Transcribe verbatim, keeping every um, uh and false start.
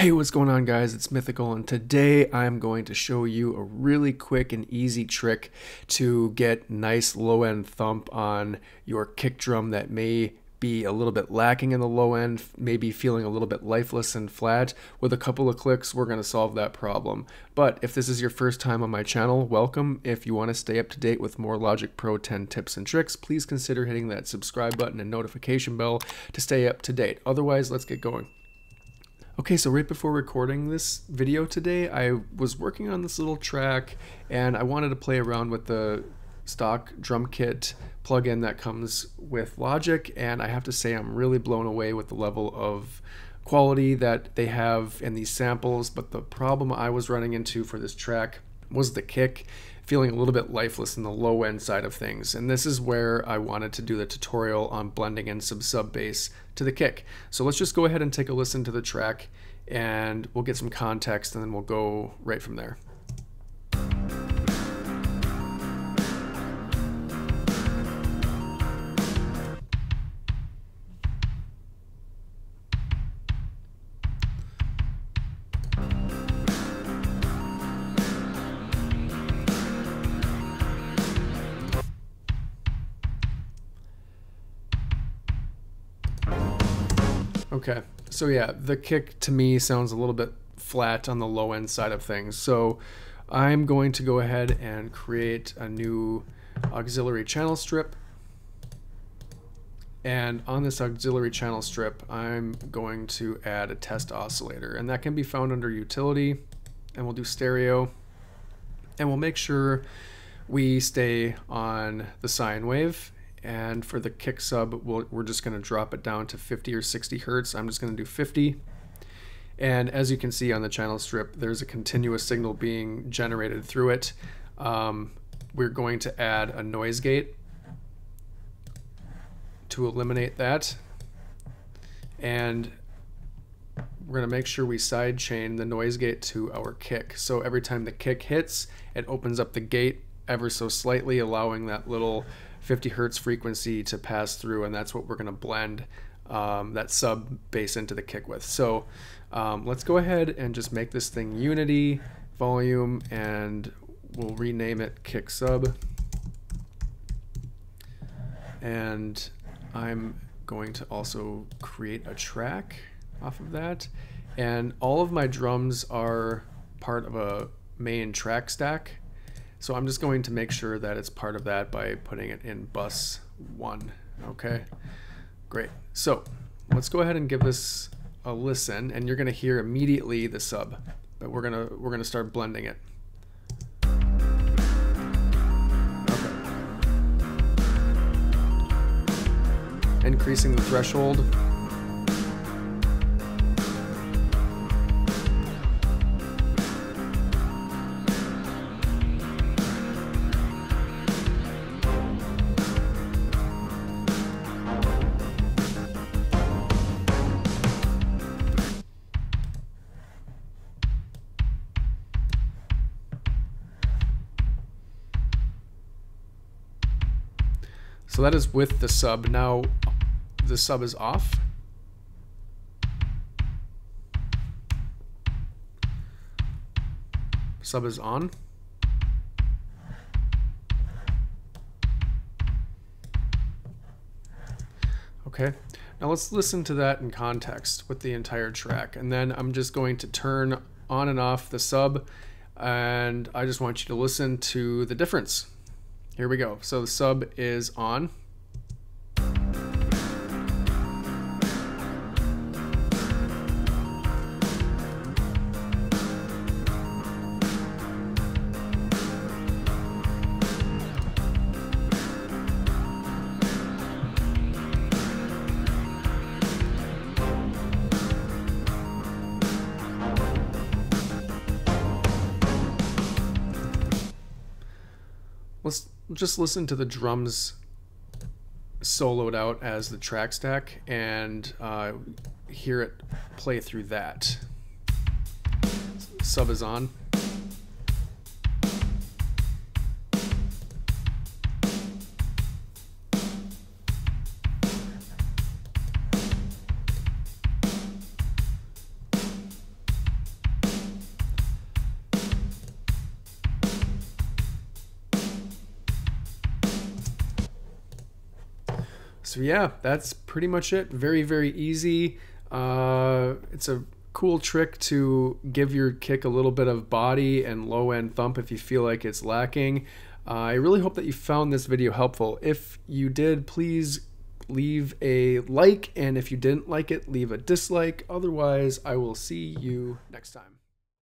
Hey, what's going on, guys? It's Mythical, and today I'm going to show you a really quick and easy trick to get nice low-end thump on your kick drum that may be a little bit lacking in the low end, maybe feeling a little bit lifeless and flat. With a couple of clicks, we're going to solve that problem. But if this is your first time on my channel, welcome. If you want to stay up to date with more Logic Pro ten tips and tricks, please consider hitting that subscribe button and notification bell to stay up to date. Otherwise, let's get going. Okay, so right before recording this video today, I was working on this little track and I wanted to play around with the stock drum kit plugin that comes with Logic, and I have to say I'm really blown away with the level of quality that they have in these samples. But the problem I was running into for this track was the kick feeling a little bit lifeless in the low end side of things, and this is where I wanted to do the tutorial on blending in some sub bass to the kick. So let's just go ahead and take a listen to the track and we'll get some context and then we'll go right from there. Okay, so yeah, the kick to me sounds a little bit flat on the low end side of things. So I'm going to go ahead and create a new auxiliary channel strip. And on this auxiliary channel strip, I'm going to add a test oscillator. And that can be found under utility. And we'll do stereo. And we'll make sure we stay on the sine wave. And for the kick sub, we'll, we're just going to drop it down to fifty or sixty hertz. I'm just going to do fifty. And as you can see on the channel strip, there's a continuous signal being generated through it. Um, we're going to add a noise gate to eliminate that. And we're going to make sure we side chain the noise gate to our kick. So every time the kick hits, it opens up the gate ever so slightly, allowing that little fifty hertz frequency to pass through, and that's what we're going to blend um, that sub bass into the kick with. So um, let's go ahead and just make this thing unity volume, and we'll rename it kick sub. And I'm going to also create a track off of that, and all of my drums are part of a main track stack. So I'm just going to make sure that it's part of that by putting it in bus one. Okay, great. So let's go ahead and give this a listen, and you're gonna hear immediately the sub, but we're gonna we're gonna start blending it. Okay. Increasing the threshold. So that is with the sub. Now the sub is off. Sub is on. Okay. Now let's listen to that in context with the entire track. And then I'm just going to turn on and off the sub, and I just want you to listen to the difference. Here we go. So the sub is on. Let's just listen to the drums soloed out as the track stack and uh, hear it play through that. Sub is on. So yeah, that's pretty much it. Very, very easy. Uh, it's a cool trick to give your kick a little bit of body and low end thump if you feel like it's lacking. Uh, I really hope that you found this video helpful. If you did, please leave a like, and if you didn't like it, leave a dislike. Otherwise, I will see you next time.